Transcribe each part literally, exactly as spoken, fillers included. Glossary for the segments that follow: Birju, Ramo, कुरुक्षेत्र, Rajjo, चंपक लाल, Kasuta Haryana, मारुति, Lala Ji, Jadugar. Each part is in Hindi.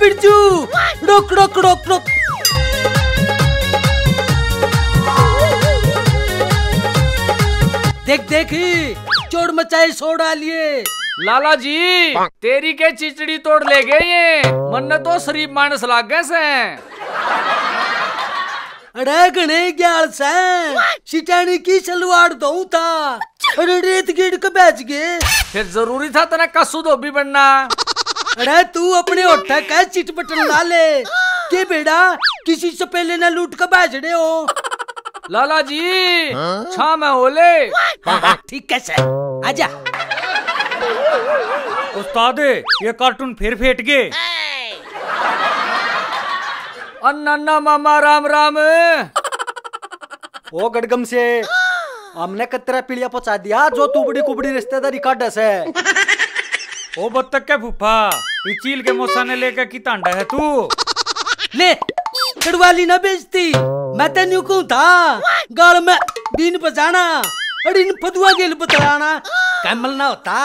बिरजू रुक रुक रुक रुक देख देखी चोर मचाए छोड़ डालिए। लाला जी तेरी के चिचड़ी तोड़ ले गए ये मन तो शरीफ मानस लाग गए से। अरे गणे ग्याल से सिटानी की सलवार दऊ था अरे रेत गिर के बेच गए। फिर जरूरी था तेरा कसू धोबी बनना। अरे तू अपने ओठा का चिटपटन ना ले के बेड़ा किसी से पहले ना लूट के बेच रहे हो। लाला जी छा मैं ओले ठीक है सर आजा। उस्ताद ये कार्टून फिर फेंट गए। अन्ना मामा राम राम। ओ गड़गम से हमने कतरा पीलिया पहुंचा दिया जो तुबड़ी कुबड़ी रिश्तेदारी का डस है। ओ बत्तख के फूफा इचील के मोसाने लेकर की तांडा है तू ले कड़वाली ना बेचती मैं तेन कहूं था गाल में बीन बजाना और इन फदुआ गेल बतलाना कैमल ना होता।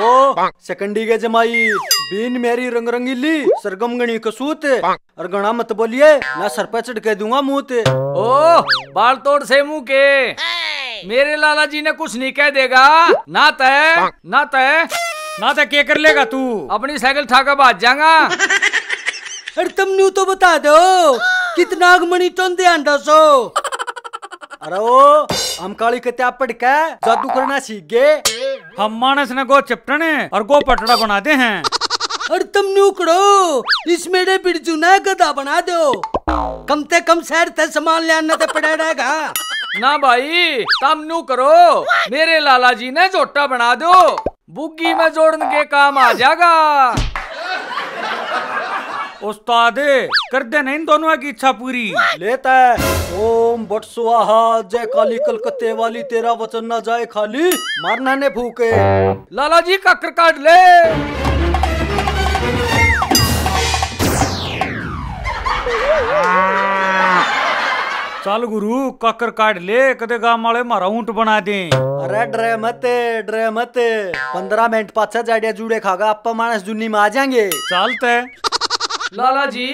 ओ सेकंडी के जमाई बीन मेरी रंग रंगीली सरगम गणी कसूत और गणा मत बोलिए ना सर पे चढ़के दूंगा मुँह ते। ओ बाल तोड़ से मुँह के मेरे लाला जी ने कुछ नहीं कह देगा ना तय ना तय ना तय क्या कर लेगा तू अपनी साइकिल ठाका भाग जाएगा। अरे तुम न्यू तो बता दो कितना मणि टन दे अंडा सो। अरे ओ हम काली के त्याप पड़ के जादू करना सीख गए। हम मानस ने गो चपटने और गो पटड़ा बनाते हैं। और तुम नुकड़ो इस मेरे बिरजू ने गधा बना दो कम ते कम शहर ते सामान लाना ते पड़ा रहेगा ना भाई। तुम नु करो मेरे लाला जी ने जोटा बना दो बुग्गी में जोड़ने के काम आ जाएगा। उस्ताद कर दे ना इन दोनों की इच्छा पूरी। लेता है ओम बट स्वाहा जय काली कलकत्ते वाली तेरा वचन ना जाए खाली मारना ने भूखे। लाला जी का कर काट ले। चल गुरु काकर काट ले कदे गांव वाले मारा ऊंट बना दे। अरे डरे मत डरे मत पंद्रह मिनट पाछा जाडिया जुड़े खागा आपा मानस जुन्नी में आ जाएंगे। चलते लाला जी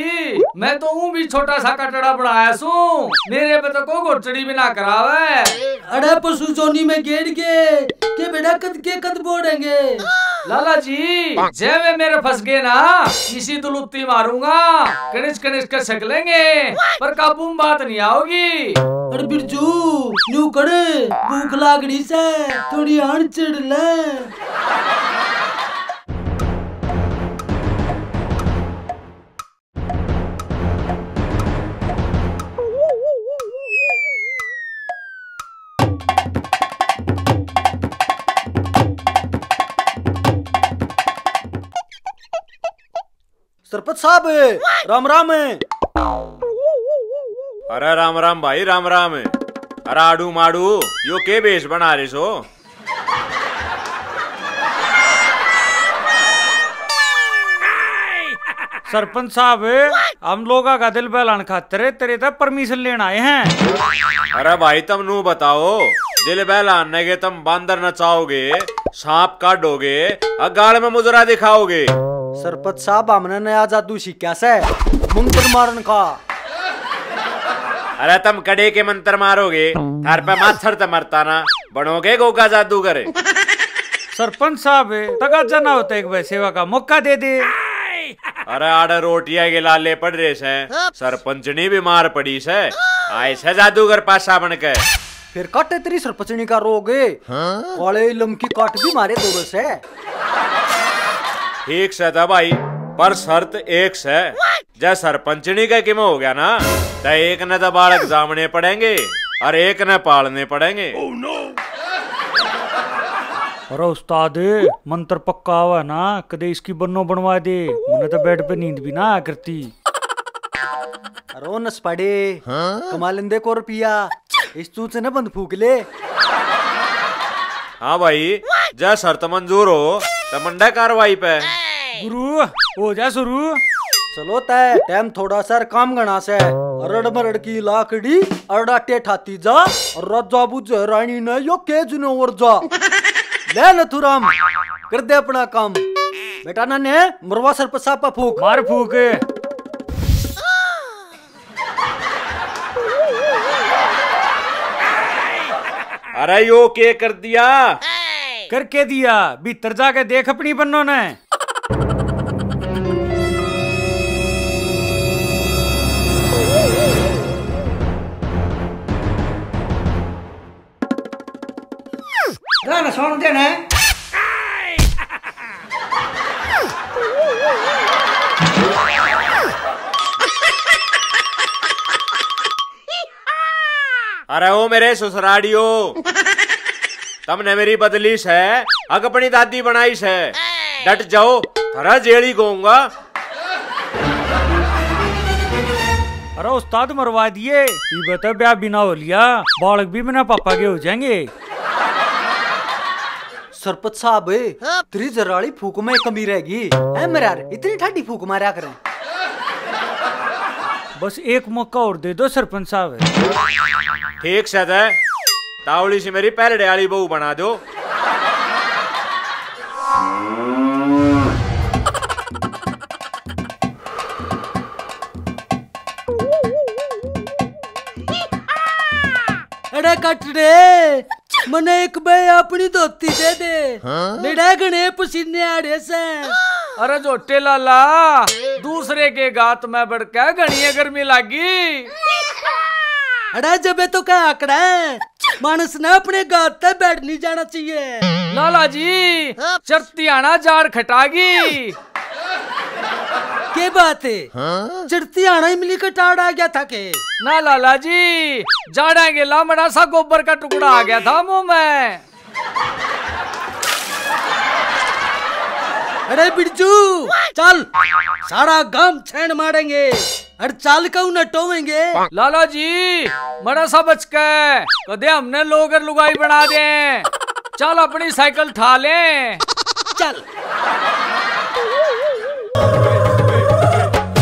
मैं तो हूँ भी छोटा सा कटड़ा बनाया सू मेरे बतख को गोचड़ी भी ना करावे। अरे पशु जोनी में गेड़ के के बेटा कद के कद बोलेंगे। लाला जी जय वे मेरे फंस गए ना इसी दुलुप्ती मारूंगा कनिश कनिश कर सकलेंगे पर काबू में बात नहीं आओगी। अरे बिरजू न्यू करे भूख लागड़ी से थोड़ी आड़ चढ़ ले। सरपंच साहब राम राम। अरे राम राम भाई राम राम। अरे आडू माडू यो के बेस बना रहे सो। सरपंच साहब हम लोगों का दिल बहलान खातर तेरे तक परमिशन लेने आए हैं। अरे भाई तुम नू बताओ दिल बहलाने के तुम बांदर नचाओगे सांप काटोगे और गाल में मुजरा दिखाओगे। सरपंच साहब हमने नया जादू सीखा से मंत्र मारन का। अरे तुम कड़े के मंत्र मारोगे थार पे माथर त मरता ना बनोगे गोगा जादूगर। सरपंच साहब तगा जना होता एक भाई सेवा का मौका दे दे। अरे आड़े रोटिया के लाले पड़ रहे से सरपंचनी बीमार पड़ी से आए से जादूगर पासा बन के फिर काटे तेरी सरपंचनी का रोगे काले इलम की काट भी मारे दो से। ठीक से था भाई पर शर्त एक से जब सरपंचनी का किम हो गया ना तो एक न तो बालक जामने पड़ेंगे और एक न पालने पड़ेंगे। oh, no. अरे उस्ताद मंत्र पक्का हुआ ना कदे इसकी बन्नो बनवा दे उन्हें तो बेड पे नींद भी ना आ करती। अरे नस पड़े कमालिंदे को रुपया इस चूत से न बंद फूक ले। हाँ भाई जब शर्त मंजूर हो तमंडा कार्रवाई पे। गुरु हो जा शुरू। चलो तय टाइम थोड़ा सा काम गणा से अरड़ मरड़ की लाकड़ी अरड़ाटे ठाती जा और रजाबू जहरानी ने यो केज ने और जा ले नथुराम कर दे अपना काम। बेटा नन्हे मुर्वा सर पर सांप का फूंक मार फूंक। अरे यो के कर दिया करके दिया भीतर जाके देख अपनी बन्नो ने। गाना सुन देना अरे ओ मेरे ससुरालियो तुमने मेरी बदली से अग अपनी दादी बनाई से डट जाओ थरा जेली कहूंगा। अरे उस्ताद मरवा दिए बता ब्याह बिना हो लिया बालक भी बिना पापा के हो जाएंगे। सरपंच साहब तेरी जराली फूक में कमी रहेगी है मेरा इतनी ठाटी फूक मारा करें। बस एक मौका और दे दो सरपंच साहब। ठीक सदा तावली से मेरी पैर डाली बहू बना दो। अरे कटरे मने एक भाई अपनी धोती दे दे निड़ा गणे पसीने आड़े से। अरे झोटे लाला दूसरे के गात में बड़का घनी गर्मी लागी। अरे जबे तो क्या आंकड़ा है मानस ने अपने गात तक बैठ नहीं जाना चाहिए। लाला जी चरतियाना जार खटागी के बात है चरतियाना इमली का टाड़ आ गया था के ना लाला जी जाड़ेंगे लामड़ा सा गोबर का टुकड़ा आ गया था मुंह में। अरे बिरजू चल सारा गम छेड़ मारेंगे अरे चाल का उन्हें टोवेंगे। लाला जी मरा सा बच के कदे हमने लोगर लुगाई बना दे चल अपनी साइकिल ठा लें चल।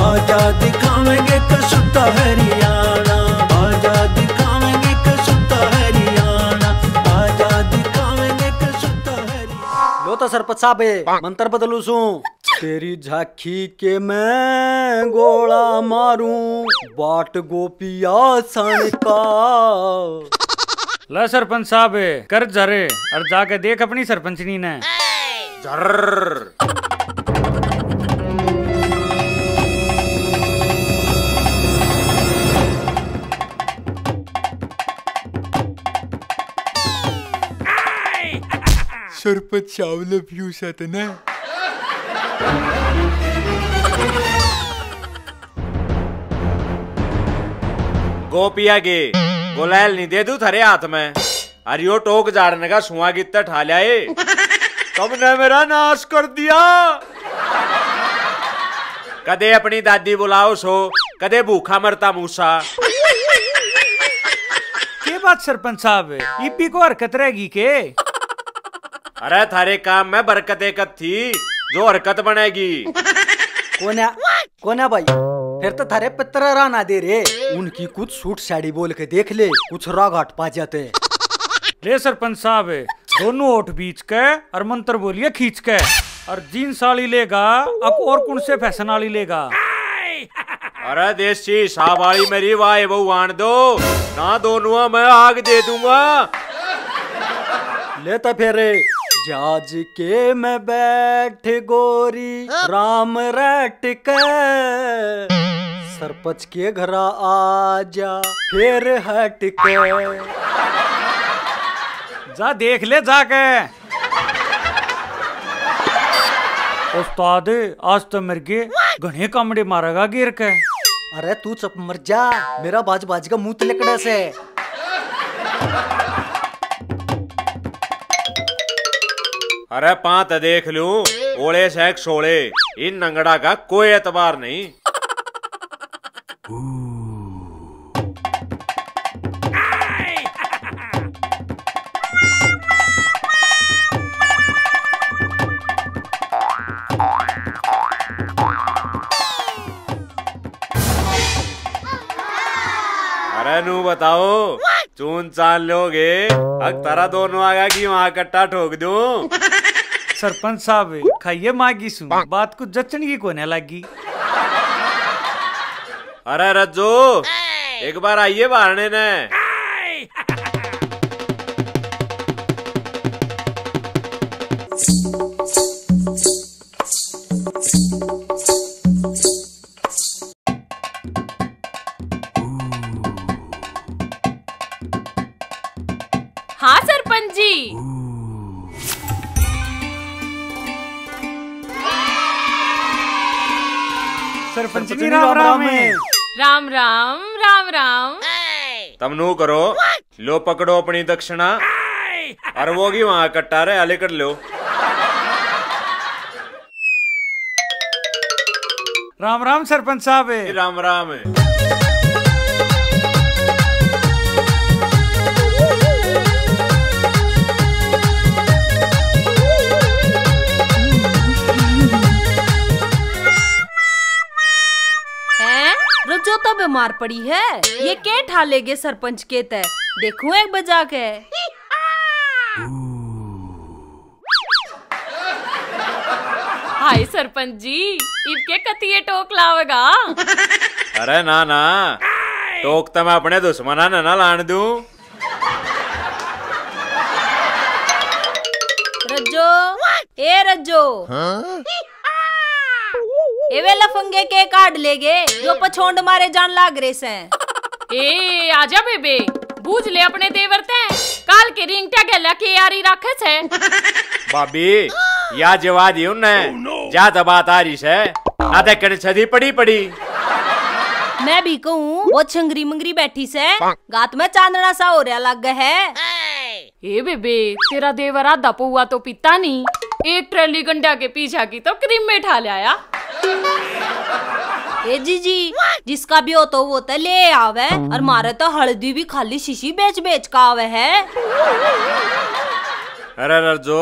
आजा दिखावेंगे कसुता हरियाणा आजा दिखावेंगे कसुता हरियाणा आजा दिखावेंगे कसुता हरियाणा। लो तो सरपंच साहब मंत्र बदलू सू तेरी झांकी के मैं गोला मारूं बाट गोपिया सन का। ला सरपंच साहब कर जरे और जाके देख अपनी सरपंचनी ने जर। सरपंच साहब लव यू सत ना। गोपिया के गोलाल नहीं दे दू थरे हाथ में अरे टोक जाड़ने का सुहा गित्ता ठा लिया तुमने मेरा नाश कर दिया। कदे अपनी दादी बुलाओ सो कदे भूखा मरता मूसा। के बात सरपंच साहब ईपी को हरकत रहेगी के। अरे थारे काम में बरकत एकत थी जो हरकत बनेगी। कोना कोना भाई फिर तो थारे पत्रा राना दे रे उनकी कुछ सूट साड़ी बोल के देख ले कुछ राग हट पा जाते। ले सरपंच साहब दोनों ओठ बीच के और मंत्र बोलिए खींच के और जींस साड़ी लेगा अब और कौन से फैशन वाली लेगा। अरे देसी साहब वाली मेरी वाई बहू आन दो ना दोनों मैं आग दे दूंगा। लेता फिर जाज के मैं बैठ गोरी राम रट के सरपंच के घर आजा फिर हट के जा देख ले जाके। उस्ताद आज तो मर गए घने कामड़े मारेगा गिर के। अरे तू चुप मर जा मेरा बाज बाज का मुंह तिलकड़े से। अरे पांत देख लू ओले से सोले इन नंगड़ा का कोई एतबार नहीं। अरे बताओ चून चाल लोगे अग तारा दोनों आगा की वहां कट्टा ठोक दू। सरपंच साहब खाइये मागी सु बात को जचन की कोने लागी। अरे रज्जो एक बार आइए बारने ने। हाँ सरपंच जी। सरपंच जी राम राम है। राम राम राम राम। तम नू करो लो पकड़ो अपनी दक्षिणा और वो की वहाँ कट्टा रहे आले कर लो। राम राम सरपंच साहब है। राम राम है। जो तो बीमार पड़ी है ये के ठा लेगे सरपंच के तय देखो एक बजा के। हाय सरपंच जी इनके कतिये टोक लावेगा। अरे ना ना टोक तो मैं अपने दुश्मना ना ना लान दू। रज्जो ए रज्जो हाँ? एवे लफंगे के काट लेगे जो पछोंड मारे जान लाग रहे से। ए आजा बेबे बूझ ले अपने देवर ते काल के रिंगटा गला के यारी राखे से। भाभी या जवा दियो ने जा दबात आ रही से ना ते कण छदी पड़ी पड़ी। मैं भी कहूँ वो छंगरी मंगरी बैठी से गात में चांदना सा हो रहा लग है। ए बेबे तेरा देवर आधा पौवा तो पीता नहीं एक ट्रेली गंडा के पीछा की तो क्रीम में ठा लाया। ए जी जी जिसका भी हो तो वो तो ले आवे और मारे तो हल्दी भी खाली शीशी बेच बेच का आवे है। अरे रज्जो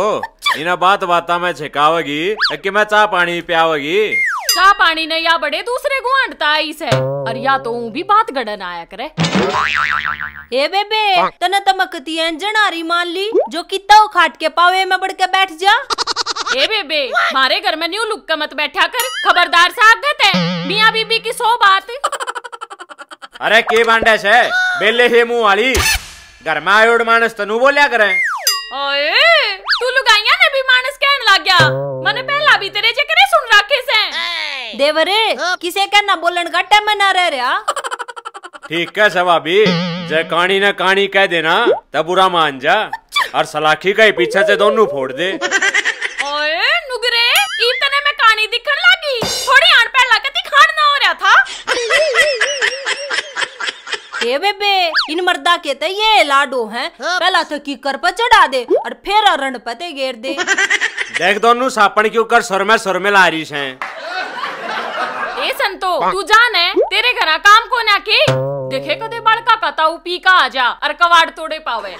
इना बात बाता में छिकावेगी कि मैं चाह पानी पियावेगी। चाह पानी नहीं या बड़े दूसरे को आंटता आई से और या तो भी बात गड़न आया करे। ए बेबे तने तमकती है जनारी मान ली जो किता खाट के पावे में बढ़ के बैठ जा। ए बेबे मारे घर में न्यू लुक का मत बैठा कर खबरदार सा आगत है मियाँ बीबी की सो बात। अरे के बांडा से बेले से मुँह वाली घर में आयोड मानस तनु बोलिया करे। ओए तू लुगाइया ने भी मानस कहन लग गया मने पहला भी तेरे जकरे सुन रखे से। देवरे किसे कहना बोलन का टाइम ना रह रहा। ठीक है सवाबी जय कहानी न कहानी कह देना तब बुरा मान जा और सलाखी का पीछे से दोनों फोड़ दे। इतने में कहानी दिखन लगी थोड़ी आन पे लगती खान ना हो रहा था। ए बेबे इन मर्दा के तो ये लाडो हैं पहला तो कीकर पर चढ़ा दे और फिर अरण पते घेर दे। देख दोनों सापन क्यों कर सर में सर में लारिश हैं। ए संतो तू जाने तेरे घरा काम को ना की देखे कदे बड़का कताऊ पी का आजा और कवाड़ तोड़े पावे।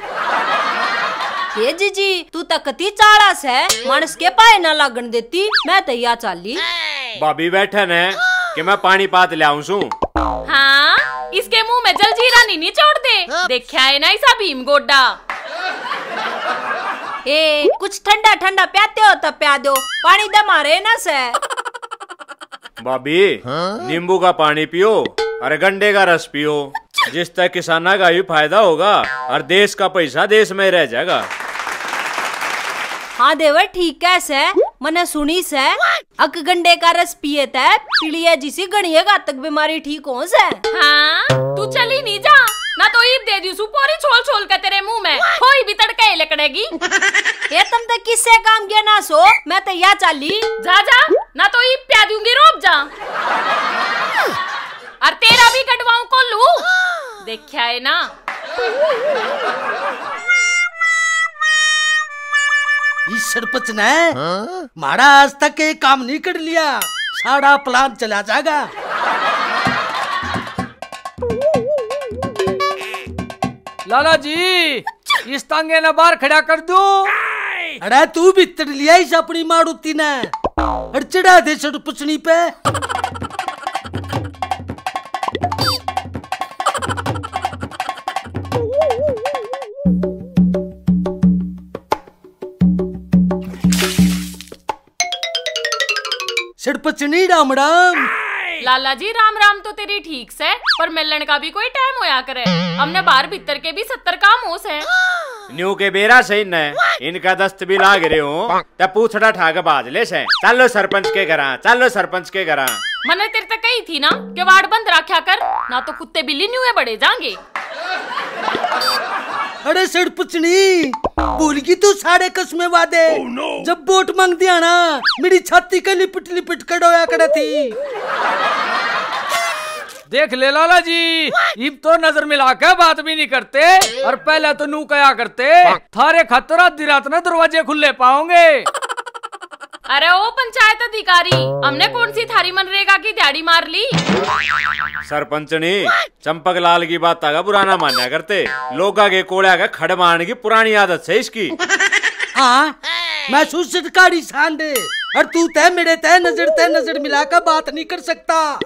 ये जी जी तू तकती चाड़ा से मानस के पाए ना लागन देती मैं तैया चाली। भाभी बैठे ने कि मैं पानी पात लियाऊं सू। हाँ इसके मुंह में जल जीरा नहीं निचोड़ दे देखा है ना इसा भीम गोड्डा। ए कुछ ठंडा ठंडा प्याते हो तब प्या दो पानी दे मारे ना से। भाभी नींबू का पानी पियो और गंडे का रस पियो जिस तक किसाना का भी फायदा होगा और देश का पैसा देश में रह जाएगा। हाँ देवर ठीक है से मने सुनी से अक गंडे का रस पिए ते पीलिया जिसी गणिये घातक बीमारी ठीक हो से। हाँ तू चली नहीं जा ना तो ईब दे दूसू पूरी छोल छोल के तेरे मुंह में कोई भी तड़के लकड़ेगी। ये तुम तक किससे काम गया ना सो मैं तो यहाँ चली जा जा ना तो ईब प्या दूंगी रोब जा और तेरा भी कटवाऊं को लू देखा है ना। इस सरपंच ने हाँ? मारा आज तक एक काम नहीं कर लिया सारा प्लान चला जाएगा। लाला जी इस तांगे ने बाहर खड़ा कर दू। अरे तू भी तर लिया इस अपनी मारुति ने और चढ़ा दे सरपंचनी पे। नचनी राम राम। लाला जी राम राम तो तेरी ठीक से, पर मिलन का भी कोई टाइम होया करे। हमने बार भीतर के भी सत्तर काम होश है। न्यू के बेरा सही न इनका दस्त भी लाग रहे हो तब पूछड़ा ठाक बाज ले से। चलो सरपंच के घर, चलो सरपंच के घर। मैंने तेरे तक कही थी ना कि वार्ड बंद रखा कर, ना तो कुत्ते बिल्ली न्यू है बड़े जाएंगे। अरे सरपंचनी भूल गई तू सारे कसमें वादे। oh, no. जब वोट मांग दिया ना मेरी छाती का लिपट लिपट कर डोया कर थी। देख ले लाला जी, इब तो नजर मिला के बात भी नहीं करते और पहले तो नू कया करते। थारे खातिर आधी रात ना दरवाजे खुले पाओगे। अरे ओ पंचायत अधिकारी, हमने कौन सी थारी मनरेगा की दिहाड़ी मार ली। सरपंचनी चंपक लाल की बात का पुराना मान्या करते, लोगा के कोड़ा का खड़ मारने की पुरानी आदत से इसकी। हाँ महसूस सरकारी सांडे और तू तय मेरे तय नजर तय नजर मिला का बात नहीं कर सकता।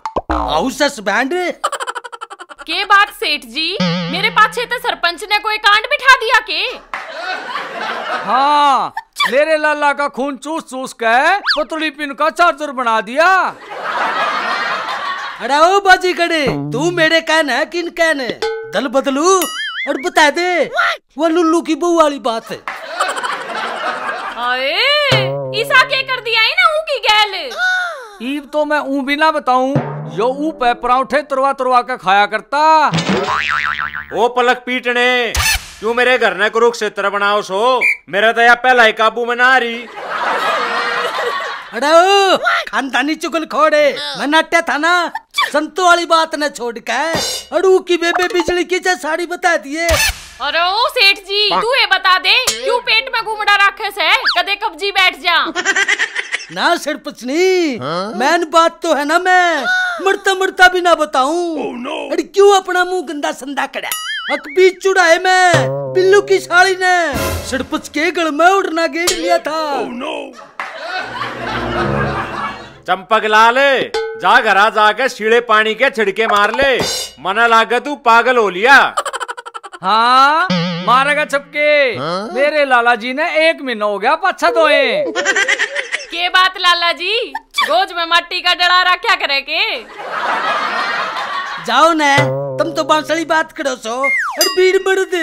के बात सेठ जी, मेरे पाछे तो सरपंच ने कोई कांड बिठा दिया के। हाँ मेरे लाला का खून चूस चूस के पतली पिन का चार्जर बना दिया। अरे ओ बाजी करे तू मेरे कहना है किन कहने दल बदलू और बता दे वो लुल्लू की बहू वाली बात है। आए, ईसा के कर दिया है ना उनकी गैल। ईब तो मैं ऊ भी ना बताऊं, यो ऊ पे पराठे तरवा तरवा के खाया करता। ओ पलक पीटने क्यों मेरे घर ने कुरुक्षेत्र बनाओ सो, मेरा तो यह पहला ही काबू में ना आ रही। अरे ओ खानदानी चुगल खोड़े मैं नाट्या था ना, संतों वाली बात न छोड़ के और ऊ की बेबे बिजली की जैसी साड़ी बता दिए। अरे ओ सेठ जी तू ये बता दे क्यों पेट में घुमड़ा राखे से कदे कब्जी बैठ जा। ना सरपंचनी मैन बात तो है ना, मैं मरता मरता भी ना बताऊं। oh, no. अरे क्यों अपना मुंह गंदा संदा करा अक बीच चुड़ाए मैं बिल्लू की साड़ी ने सरपंच के गल में उड़ना गेड़ लिया था। oh, no. चंपक लाल जा घरा जाके सीढ़े पानी के छिड़के मार ले, मना लागे तू पागल हो लिया। हाँ मारेगा छपके। हाँ? मेरे लाला जी ने एक महीना हो गया पाछा धोए। के बात लाला जी गोज में मट्टी का डरा रखा करे के। जाओ न तुम तो बांसली बात करो सो और बीर मर्द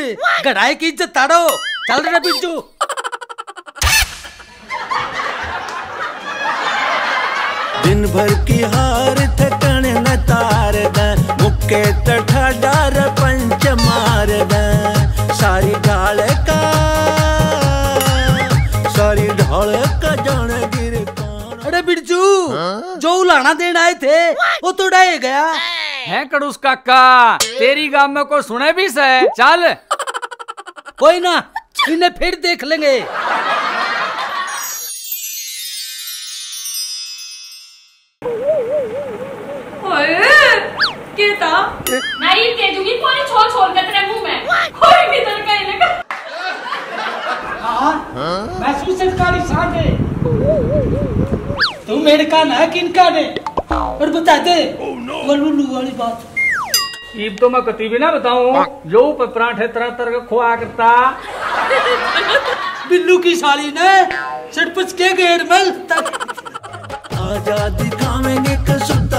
गड़ाई की इज्जत तारो। चल रहा बिरजू। दिन भर की हार थकन न तार दन मुक्के तठा डार पंच मार दन सारी ढाल का सारी ढाल का जान गिर कौन। अरे बिरजू हाँ? जो उलाना देना आए थे वो तो डाये गया है कड़ूस काका। तेरी गांव में को सुने भी से चल कोई ना इन्हें फिर देख लेंगे। नहीं दे दूंगी पूरी छोड़ छोड़ के तेरे मुंह में कोई भी दर का नहीं लगा। हां महसूस सरकारी साथे तू मेरे का ना किनका दे और बता दे वो लुल्लू वाली बात। ईब तो मैं कति भी ना बताऊं जो पे पराठे तरह तरह खोया करता। बिल्लू की साली ने सरपंच के घेर में तक आजादी कामेंगे कसुता